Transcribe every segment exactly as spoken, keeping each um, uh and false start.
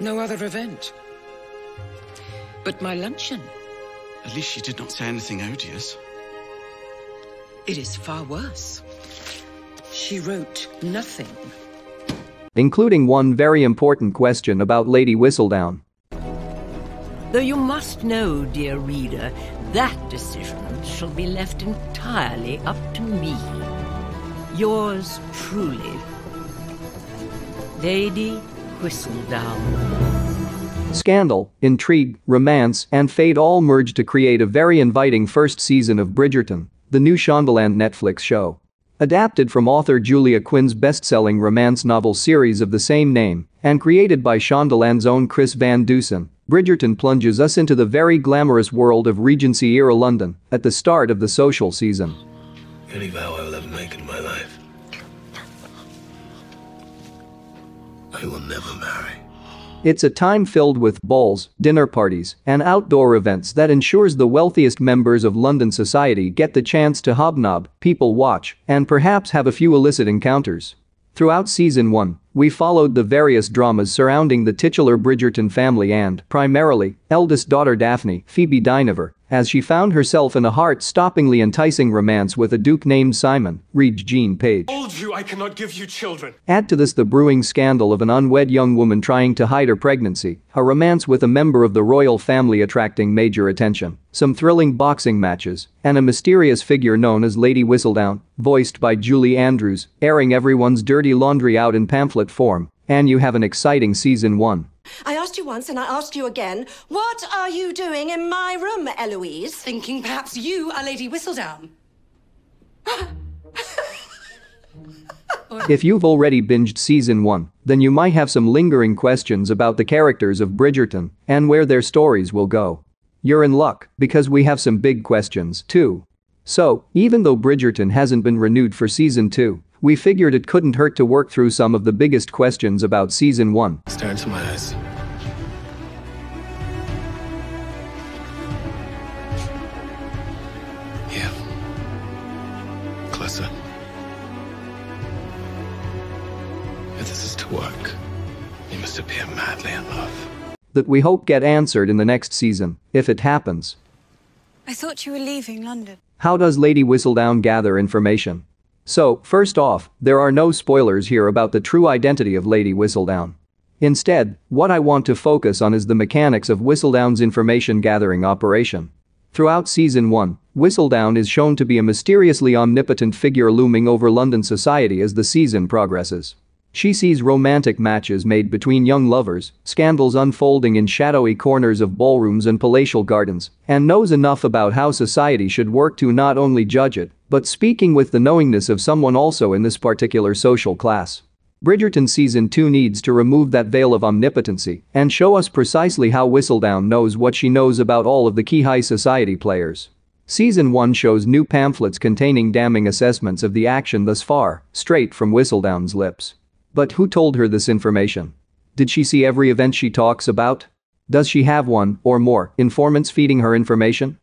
No other event. But my luncheon. At least she did not say anything odious. It is far worse. She wrote nothing. Including one very important question about Lady Whistledown. Though you must know, dear reader, that decision shall be left entirely up to me. Yours truly, Lady Whistledown. Scandal, intrigue, romance, and fate all merge to create a very inviting first season of Bridgerton, the new Shondaland Netflix show. Adapted from author Julia Quinn's best-selling romance novel series of the same name and created by Shondaland's own Chris Van Dusen, Bridgerton plunges us into the very glamorous world of Regency-era London at the start of the social season. The only vow I will ever make in my life. I will never marry. It's a time filled with balls, dinner parties, and outdoor events that ensures the wealthiest members of London society get the chance to hobnob, people watch, and perhaps have a few illicit encounters. Throughout season one, we followed the various dramas surrounding the titular Bridgerton family and, primarily, eldest daughter Daphne, Phoebe Dynevor, as she found herself in a heart-stoppingly enticing romance with a duke named Simon, reads Jean Page. Told you I cannot give you children. Add to this the brewing scandal of an unwed young woman trying to hide her pregnancy, a romance with a member of the royal family attracting major attention, some thrilling boxing matches, and a mysterious figure known as Lady Whistledown, voiced by Julie Andrews, airing everyone's dirty laundry out in pamphlet form, and you have an exciting season one. I asked you once and I asked you again, what are you doing in my room, Eloise? Thinking perhaps you are Lady Whistledown. If you've already binged season one, then you might have some lingering questions about the characters of Bridgerton and where their stories will go. You're in luck, because we have some big questions, too. So, even though Bridgerton hasn't been renewed for season two, we figured it couldn't hurt to work through some of the biggest questions about season one. Stare into my eyes. Yeah. Closer. If this is to work, you must appear madly in love. That we hope get answered in the next season, if it happens. I thought you were leaving London. How does Lady Whistledown gather information? So, first off, there are no spoilers here about the true identity of Lady Whistledown. Instead, what I want to focus on is the mechanics of Whistledown's information-gathering operation. Throughout season one, Whistledown is shown to be a mysteriously omnipotent figure looming over London society as the season progresses. She sees romantic matches made between young lovers, scandals unfolding in shadowy corners of ballrooms and palatial gardens, and knows enough about how society should work to not only judge it, but speaking with the knowingness of someone also in this particular social class. Bridgerton season two needs to remove that veil of omnipotency and show us precisely how Whistledown knows what she knows about all of the key high society players. Season one shows new pamphlets containing damning assessments of the action thus far, straight from Whistledown's lips. But who told her this information? Did she see every event she talks about? Does she have one, or more, informants feeding her information?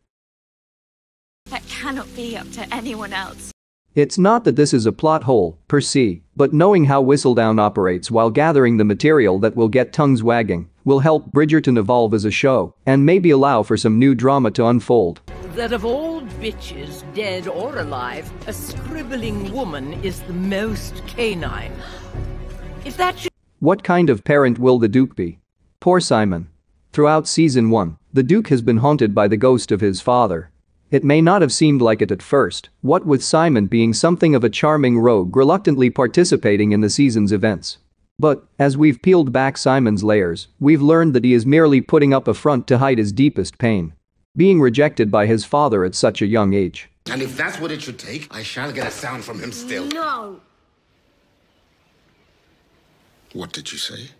That cannot be up to anyone else. It's not that this is a plot hole, per se, but knowing how Whistledown operates while gathering the material that will get tongues wagging will help Bridgerton evolve as a show and maybe allow for some new drama to unfold. That of all bitches, dead or alive, a scribbling woman is the most canine. If that should... What kind of parent will the Duke be? Poor Simon. Throughout season one, the Duke has been haunted by the ghost of his father. It may not have seemed like it at first, what with Simon being something of a charming rogue reluctantly participating in the season's events. But, as we've peeled back Simon's layers, we've learned that he is merely putting up a front to hide his deepest pain. Being rejected by his father at such a young age. And if that's what it should take, I shall get a sound from him still. No! What did you say?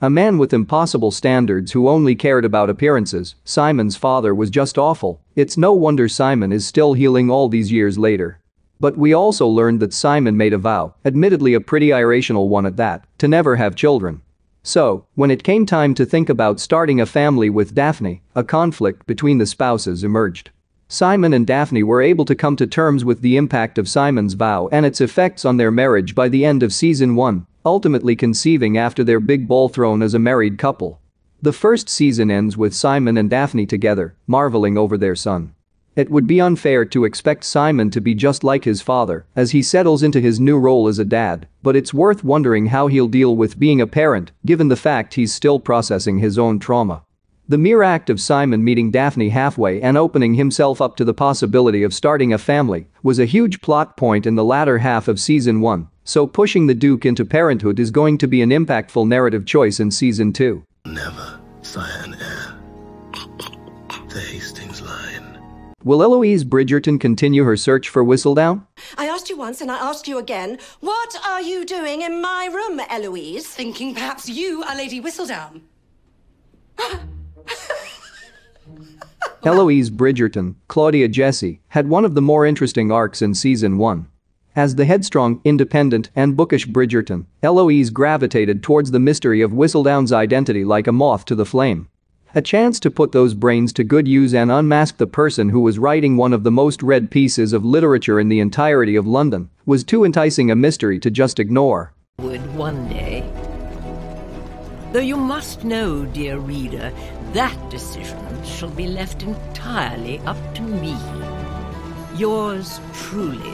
A man with impossible standards who only cared about appearances, Simon's father was just awful. It's no wonder Simon is still healing all these years later. But we also learned that Simon made a vow, admittedly a pretty irrational one at that, to never have children. So, when it came time to think about starting a family with Daphne, a conflict between the spouses emerged. Simon and Daphne were able to come to terms with the impact of Simon's vow and its effects on their marriage by the end of season one, ultimately conceiving after their big ball throne as a married couple. The first season ends with Simon and Daphne together, marveling over their son. It would be unfair to expect Simon to be just like his father as he settles into his new role as a dad, but it's worth wondering how he'll deal with being a parent given the fact he's still processing his own trauma. The mere act of Simon meeting Daphne halfway and opening himself up to the possibility of starting a family was a huge plot point in the latter half of season one, so pushing the Duke into parenthood is going to be an impactful narrative choice in season two. Never scion heir. The Hastings line. Will Eloise Bridgerton continue her search for Whistledown? I asked you once and I asked you again. What are you doing in my room, Eloise? Thinking perhaps you are Lady Whistledown. Eloise Bridgerton, Claudia Jessie, had one of the more interesting arcs in season one. As the headstrong, independent, and bookish Bridgerton, Eloise gravitated towards the mystery of Whistledown's identity like a moth to the flame. A chance to put those brains to good use and unmask the person who was writing one of the most read pieces of literature in the entirety of London was too enticing a mystery to just ignore. Would one day. Though you must know, dear reader, that decision shall be left entirely up to me. Yours truly.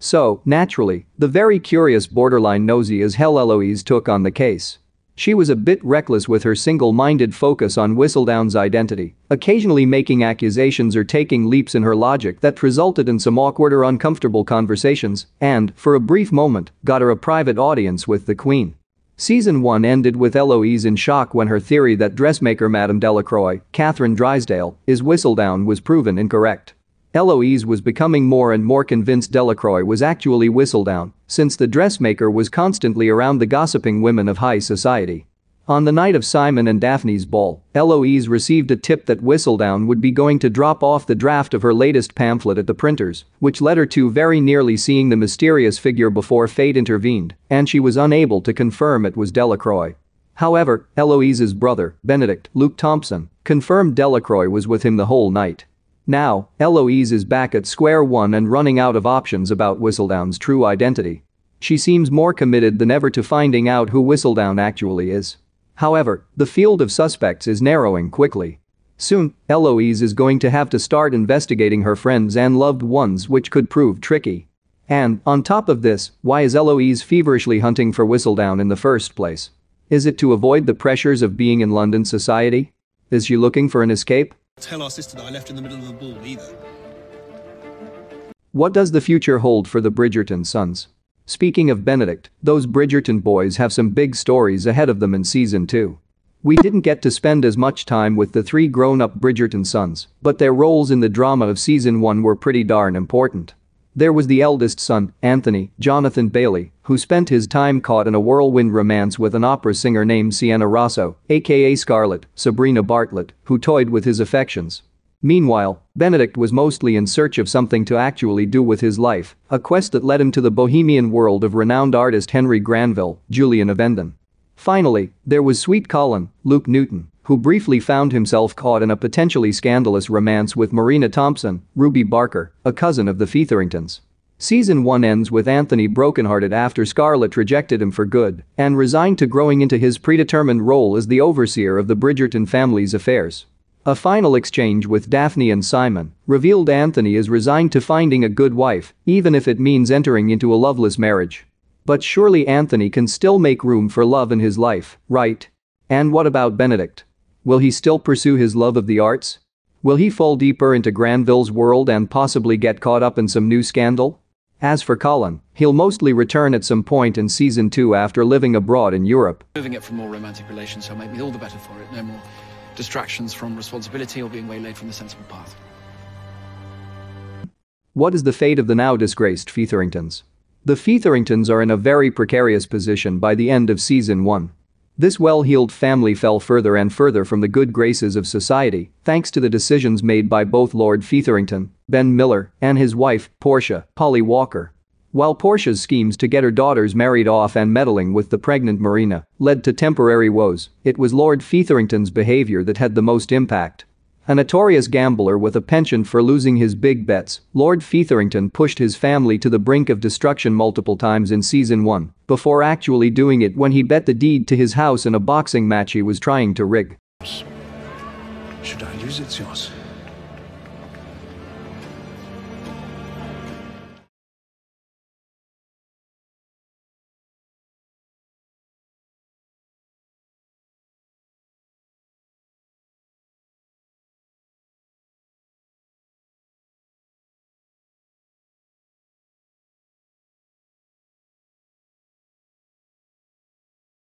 So, naturally, the very curious borderline nosy as hell Eloise took on the case. She was a bit reckless with her single-minded focus on Whistledown's identity, occasionally making accusations or taking leaps in her logic that resulted in some awkward or uncomfortable conversations and, for a brief moment, got her a private audience with the Queen. Season one ended with Eloise in shock when her theory that dressmaker Madame Delacroix, Catherine Drysdale, is Whistledown was proven incorrect. Eloise was becoming more and more convinced Delacroix was actually Whistledown, since the dressmaker was constantly around the gossiping women of high society. On the night of Simon and Daphne's ball, Eloise received a tip that Whistledown would be going to drop off the draft of her latest pamphlet at the printers, which led her to very nearly seeing the mysterious figure before fate intervened, and she was unable to confirm it was Delacroix. However, Eloise's brother, Benedict, Luke Thompson, confirmed Delacroix was with him the whole night. Now, Eloise is back at square one and running out of options about Whistledown's true identity. She seems more committed than ever to finding out who Whistledown actually is. However, the field of suspects is narrowing quickly. Soon, Eloise is going to have to start investigating her friends and loved ones, which could prove tricky. And, on top of this, why is Eloise feverishly hunting for Whistledown in the first place? Is it to avoid the pressures of being in London society? Is she looking for an escape? Tell our sister that I left in the middle of the ball either. What does the future hold for the Bridgerton sons? Speaking of Benedict, those Bridgerton boys have some big stories ahead of them in season two. We didn't get to spend as much time with the three grown-up Bridgerton sons, but their roles in the drama of season one were pretty darn important. There was the eldest son, Anthony, Jonathan Bailey, who spent his time caught in a whirlwind romance with an opera singer named Siena Rosso, aka Scarlett, Sabrina Bartlett, who toyed with his affections. Meanwhile, Benedict was mostly in search of something to actually do with his life, a quest that led him to the bohemian world of renowned artist Henry Granville, Julian Evenden. Finally, there was sweet Colin, Luke Newton, who briefly found himself caught in a potentially scandalous romance with Marina Thompson, Ruby Barker, a cousin of the Featheringtons. Season one ends with Anthony brokenhearted after Scarlett rejected him for good and resigned to growing into his predetermined role as the overseer of the Bridgerton family's affairs. A final exchange with Daphne and Simon revealed Anthony is resigned to finding a good wife, even if it means entering into a loveless marriage. But surely Anthony can still make room for love in his life, right? And what about Benedict? Will he still pursue his love of the arts? Will he fall deeper into Granville's world and possibly get caught up in some new scandal? As for Colin, he'll mostly return at some point in season two after living abroad in Europe. Moving it from more romantic relations shall make me all the better for it. No more distractions from responsibility or being waylaid from the sensible path. What is the fate of the now disgraced Featheringtons? The Featheringtons are in a very precarious position by the end of season one. This well-heeled family fell further and further from the good graces of society, thanks to the decisions made by both Lord Featherington, Ben Miller, and his wife, Portia, Polly Walker. While Portia's schemes to get her daughters married off and meddling with the pregnant Marina led to temporary woes, it was Lord Featherington's behavior that had the most impact. A notorious gambler with a penchant for losing his big bets, Lord Featherington pushed his family to the brink of destruction multiple times in season one before actually doing it when he bet the deed to his house in a boxing match he was trying to rig. Should I use it, yours?